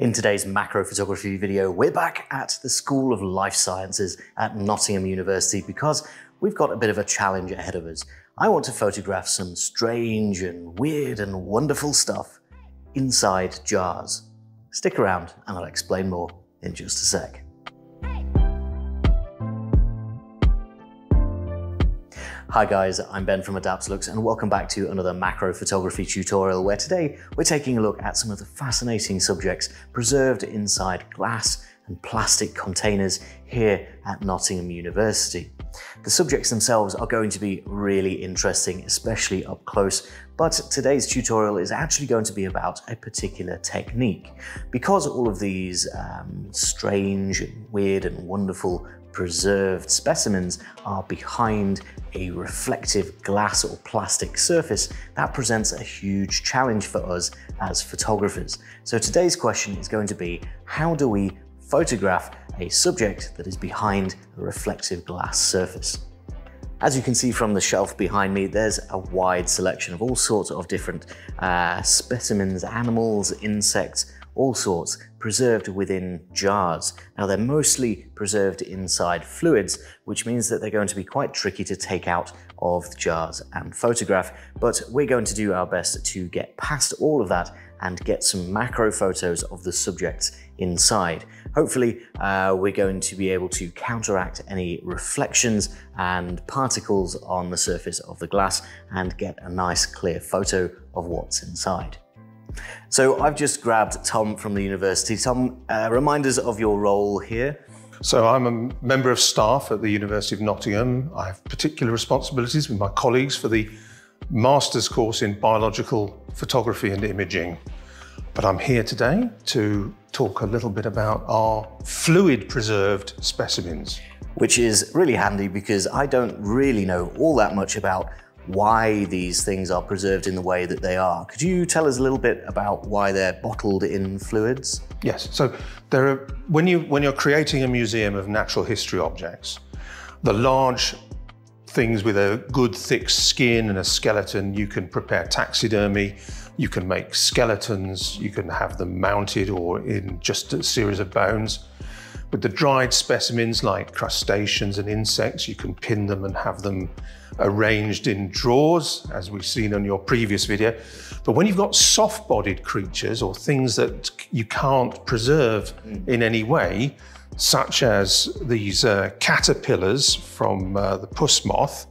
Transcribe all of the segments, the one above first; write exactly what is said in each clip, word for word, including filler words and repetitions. In today's macro photography video, we're back at the School of Life Sciences at Nottingham University because we've got a bit of a challenge ahead of us. I want to photograph some strange and weird and wonderful stuff inside jars. Stick around and I'll explain more in just a sec. Hi guys, I'm Ben from Adaptalux and welcome back to another macro photography tutorial where today we're taking a look at some of the fascinating subjects preserved inside glass and plastic containers here at Nottingham University. The subjects themselves are going to be really interesting, especially up close, but today's tutorial is actually going to be about a particular technique. Because all of these um, strange, weird and wonderful preserved specimens are behind a reflective glass or plastic surface, that presents a huge challenge for us as photographers. So today's question is going to be, how do we photograph a subject that is behind a reflective glass surface? As you can see from the shelf behind me, there's a wide selection of all sorts of different uh, specimens, animals, insects, all sorts, preserved within jars. Now they're mostly preserved inside fluids, which means that they're going to be quite tricky to take out of the jars and photograph, but we're going to do our best to get past all of that and get some macro photos of the subjects inside. Hopefully, uh, we're going to be able to counteract any reflections and particles on the surface of the glass and get a nice clear photo of what's inside. So I've just grabbed Tom from the university. Tom, uh, remind us of your role here. So I'm a member of staff at the University of Nottingham. I have particular responsibilities with my colleagues for the master's course in Biological Photography and Imaging. But I'm here today to talk a little bit about our fluid preserved specimens. Which is really handy because I don't really know all that much about why these things are preserved in the way that they are. Could you tell us a little bit about why they're bottled in fluids? Yes, so there are, when, you, when you're creating a museum of natural history objects, the large things with a good thick skin and a skeleton, you can prepare taxidermy, you can make skeletons, you can have them mounted or in just a series of bones. With the dried specimens like crustaceans and insects, you can pin them and have them arranged in drawers, as we've seen on your previous video. But when you've got soft-bodied creatures or things that you can't preserve in any way, such as these uh, caterpillars from uh, the puss moth,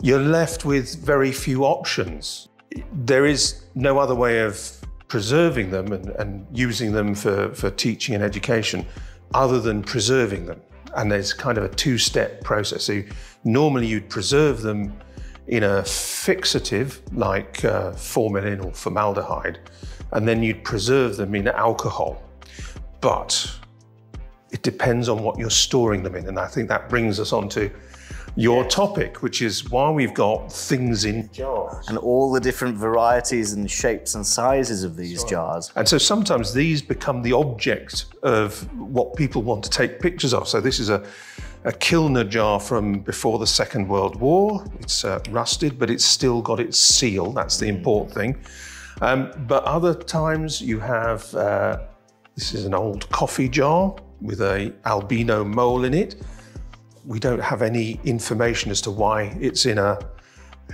you're left with very few options. There is no other way of preserving them and, and using them for, for teaching and education, other than preserving them. And there's kind of a two-step process. So normally you'd preserve them in a fixative like uh, formalin or formaldehyde, and then you'd preserve them in alcohol. But it depends on what you're storing them in. And I think that brings us on to your topic, which is why we've got things in jars. And all the different varieties and shapes and sizes of these sure. jars. And so sometimes these become the object of what people want to take pictures of. So this is a, a Kilner jar from before the Second World War. It's uh, rusted, but it's still got its seal. That's the important thing. Um, but other times you have, uh, this is an old coffee jar with a albino mole in it. We don't have any information as to why it's in a,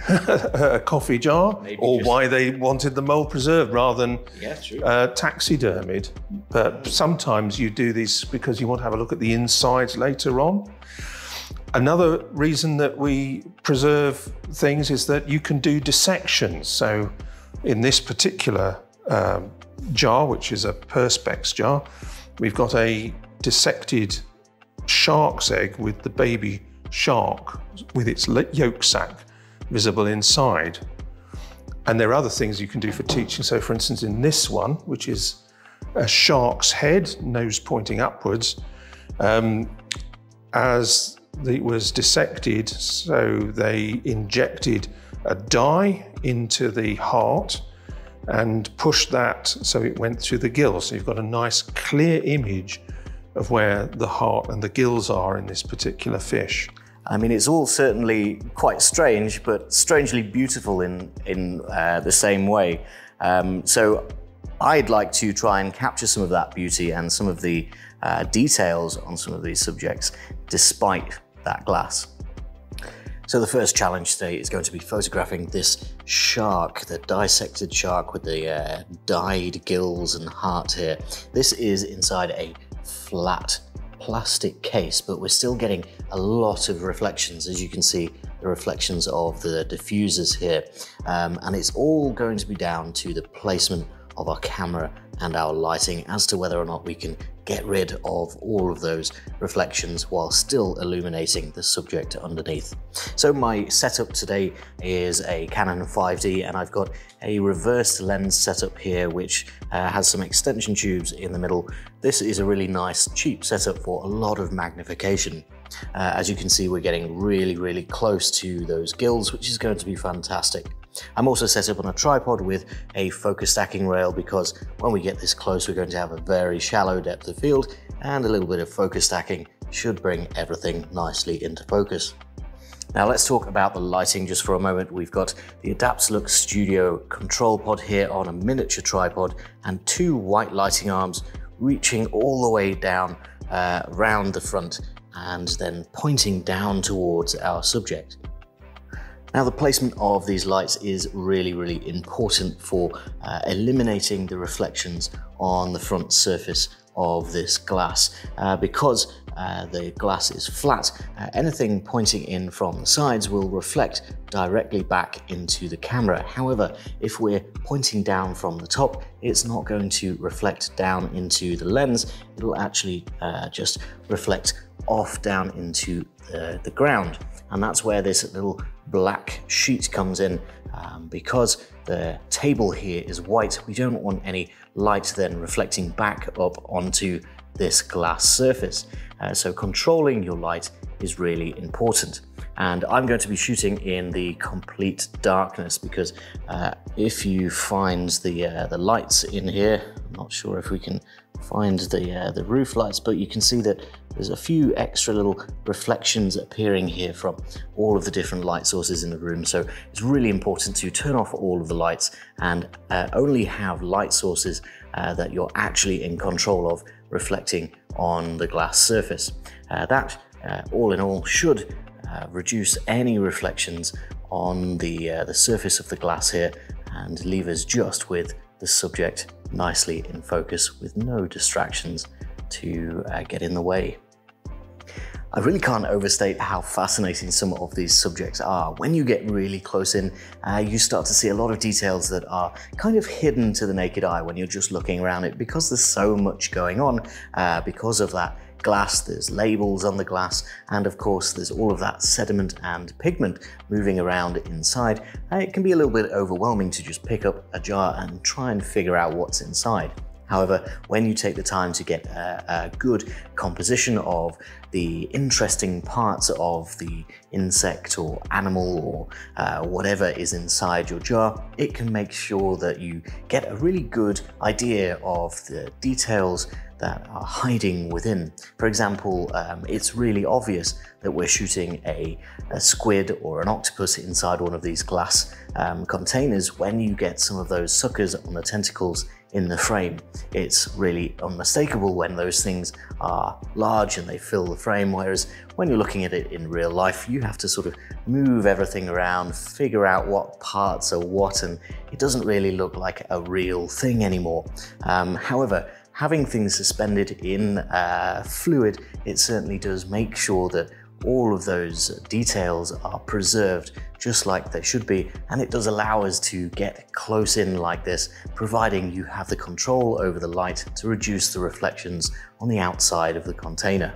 a coffee jar Maybe or just... why they wanted the mole preserved rather than yeah, uh, taxidermied. But sometimes you do this because you want to have a look at the insides later on. Another reason that we preserve things is that you can do dissections. So in this particular um, jar, which is a Perspex jar, we've got a dissected shark's egg with the baby shark with its yolk sac visible inside. And there are other things you can do for teaching. So for instance, in this one, which is a shark's head, nose pointing upwards, um, as it was dissected, so they injected a dye into the heart and pushed that so it went through the gills. So you've got a nice clear image of where the heart and the gills are in this particular fish. I mean, it's all certainly quite strange, but strangely beautiful in, in uh, the same way. Um, so I'd like to try and capture some of that beauty and some of the uh, details on some of these subjects despite that glass. So the first challenge today is going to be photographing this shark, the dissected shark with the uh, dyed gills and heart here. This is inside a flat plastic case, but we're still getting a lot of reflections. As you can see, the reflections of the diffusers here. Um, and it's all going to be down to the placement of our camera and our lighting as to whether or not we can get rid of all of those reflections while still illuminating the subject underneath. So my setup today is a Canon five D, and I've got a reversed lens setup here which uh, has some extension tubes in the middle. This is a really nice cheap setup for a lot of magnification. Uh, as you can see, we're getting really really close to those gills, which is going to be fantastic. I'm also set up on a tripod with a focus stacking rail, because when we get this close we're going to have a very shallow depth of field, and a little bit of focus stacking should bring everything nicely into focus. Now let's talk about the lighting just for a moment. We've got the Adaptalux Studio control pod here on a miniature tripod, and two white lighting arms reaching all the way down uh, around the front and then pointing down towards our subject. Now the placement of these lights is really, really important for uh, eliminating the reflections on the front surface of this glass. Uh, because uh, the glass is flat, uh, anything pointing in from the sides will reflect directly back into the camera. However, if we're pointing down from the top, it's not going to reflect down into the lens. It'll actually uh, just reflect off down into the, the ground. And that's where this little black sheet comes in. Um, because the table here is white, we don't want any light then reflecting back up onto this glass surface. Uh, so controlling your light is really important. And I'm going to be shooting in the complete darkness, because uh, if you find the, uh, the lights in here, I'm not sure if we can find the, uh, the roof lights, but you can see that there's a few extra little reflections appearing here from all of the different light sources in the room. So it's really important to turn off all of the lights and uh, only have light sources uh, that you're actually in control of reflecting on the glass surface. Uh, that uh, all in all should uh, reduce any reflections on the, uh, the surface of the glass here, and leave us just with the subject nicely in focus with no distractions to uh, get in the way. I really can't overstate how fascinating some of these subjects are. When you get really close in, uh, you start to see a lot of details that are kind of hidden to the naked eye when you're just looking around it, because there's so much going on. Uh, because of that glass, there's labels on the glass, and of course there's all of that sediment and pigment moving around inside. Uh, it can be a little bit overwhelming to just pick up a jar and try and figure out what's inside. However, when you take the time to get a, a good composition of the interesting parts of the insect or animal or uh, whatever is inside your jar, it can make sure that you get a really good idea of the details that are hiding within. For example, um, it's really obvious that we're shooting a, a squid or an octopus inside one of these glass um, containers when you get some of those suckers on the tentacles in the frame. It's really unmistakable when those things are large and they fill the frame, whereas when you're looking at it in real life, you have to sort of move everything around, figure out what parts are what, and it doesn't really look like a real thing anymore. Um, however, having things suspended in uh, fluid, it certainly does make sure that all of those details are preserved just like they should be, and it does allow us to get close in like this, providing you have the control over the light to reduce the reflections on the outside of the container.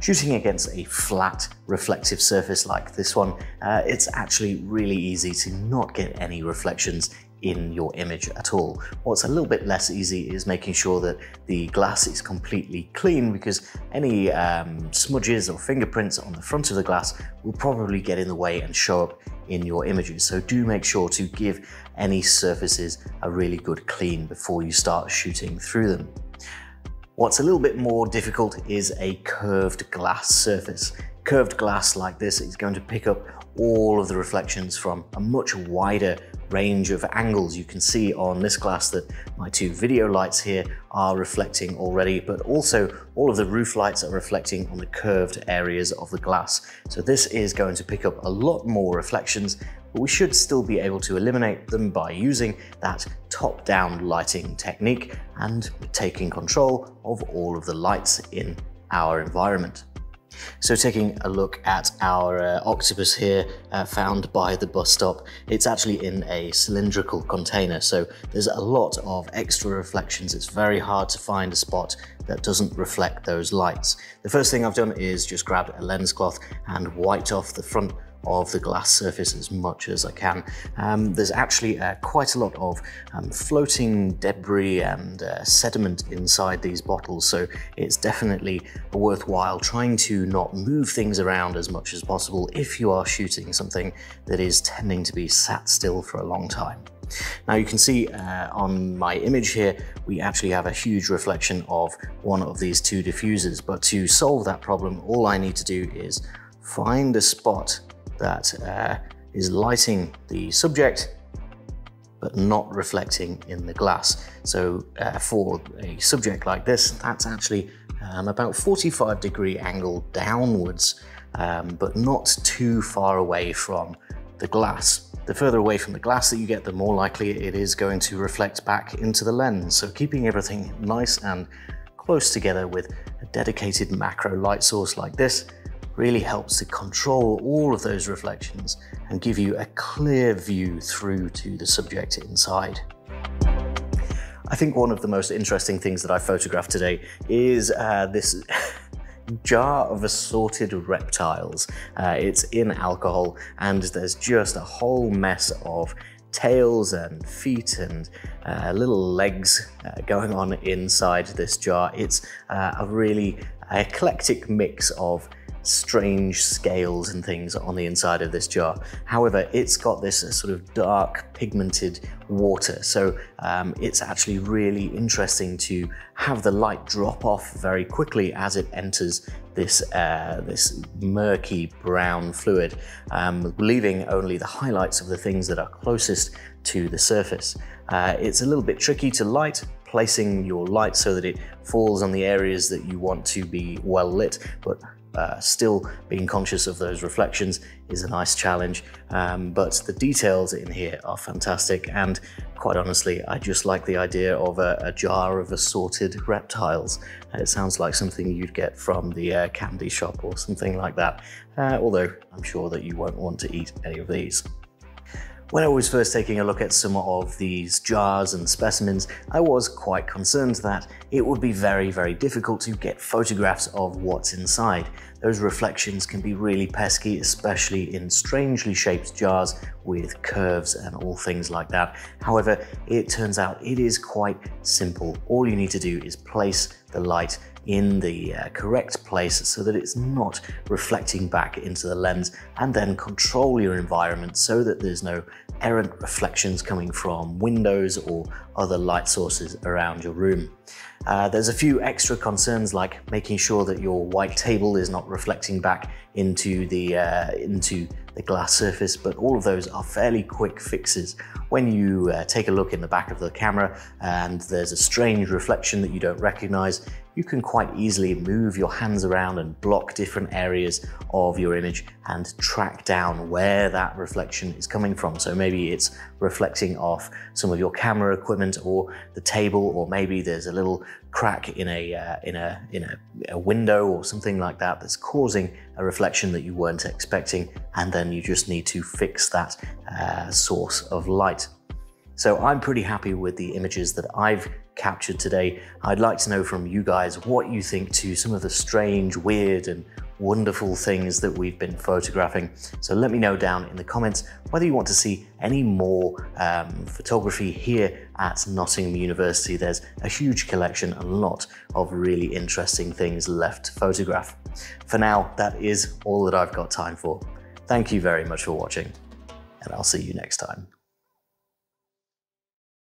Shooting against a flat reflective surface like this one, uh, it's actually really easy to not get any reflections in your image at all. What's a little bit less easy is making sure that the glass is completely clean, because any um, smudges or fingerprints on the front of the glass will probably get in the way and show up in your images. So do make sure to give any surfaces a really good clean before you start shooting through them. What's a little bit more difficult is a curved glass surface. Curved glass like this is going to pick up all of the reflections from a much wider range of angles. You can see on this glass that my two video lights here are reflecting already, but also all of the roof lights are reflecting on the curved areas of the glass. So this is going to pick up a lot more reflections, but we should still be able to eliminate them by using that top-down lighting technique and taking control of all of the lights in our environment. So taking a look at our uh, octopus here uh, found by the bus stop, it's actually in a cylindrical container, so there's a lot of extra reflections. It's very hard to find a spot that doesn't reflect those lights. The first thing I've done is just grabbed a lens cloth and wiped off the front of the glass surface as much as I can. Um, there's actually uh, quite a lot of um, floating debris and uh, sediment inside these bottles, so it's definitely worthwhile trying to not move things around as much as possible if you are shooting something that is tending to be sat still for a long time. Now you can see uh, on my image here, we actually have a huge reflection of one of these two diffusers, but to solve that problem, all I need to do is find a spot that uh, is lighting the subject but not reflecting in the glass. So uh, for a subject like this, that's actually um, about forty-five degree angle downwards, um, but not too far away from the glass. The further away from the glass that you get, the more likely it is going to reflect back into the lens. So keeping everything nice and close together with a dedicated macro light source like this really helps to control all of those reflections and give you a clear view through to the subject inside. I think one of the most interesting things that I photographed today is uh, this jar of assorted reptiles. Uh, it's in alcohol and there's just a whole mess of tails and feet and uh, little legs uh, going on inside this jar. It's uh, a really eclectic mix of strange scales and things on the inside of this jar. However, it's got this sort of dark pigmented water, so um, it's actually really interesting to have the light drop off very quickly as it enters this uh, this murky brown fluid, um, leaving only the highlights of the things that are closest to the surface. Uh, it's a little bit tricky to light, placing your light so that it falls on the areas that you want to be well lit, but Uh, still being conscious of those reflections is a nice challenge, um, but the details in here are fantastic, and quite honestly I just like the idea of a, a jar of assorted reptiles. Uh, it sounds like something you'd get from the uh, candy shop or something like that, uh, although I'm sure that you won't want to eat any of these. When I was first taking a look at some of these jars and specimens, I was quite concerned that it would be very, very difficult to get photographs of what's inside. Those reflections can be really pesky, especially in strangely shaped jars with curves and all things like that. However, it turns out it is quite simple. All you need to do is place the light in the uh, correct place so that it's not reflecting back into the lens, and then control your environment so that there's no errant reflections coming from windows or other light sources around your room. Uh, there's a few extra concerns, like making sure that your white table is not reflecting back into the, uh, into the glass surface, but all of those are fairly quick fixes. When you uh, take a look in the back of the camera and there's a strange reflection that you don't recognize, you can quite easily move your hands around and block different areas of your image and track down where that reflection is coming from. So maybe it's reflecting off some of your camera equipment or the table, or maybe there's a little crack in a, uh, in a, in a, a window or something like that that's causing a reflection that you weren't expecting, and then you just need to fix that uh, source of light. So I'm pretty happy with the images that I've captured today. I'd like to know from you guys what you think to some of the strange, weird and wonderful things that we've been photographing. So let me know down in the comments whether you want to see any more um, photography here at Nottingham University. There's a huge collection, a lot of really interesting things left to photograph. For now, that is all that I've got time for. Thank you very much for watching, and I'll see you next time.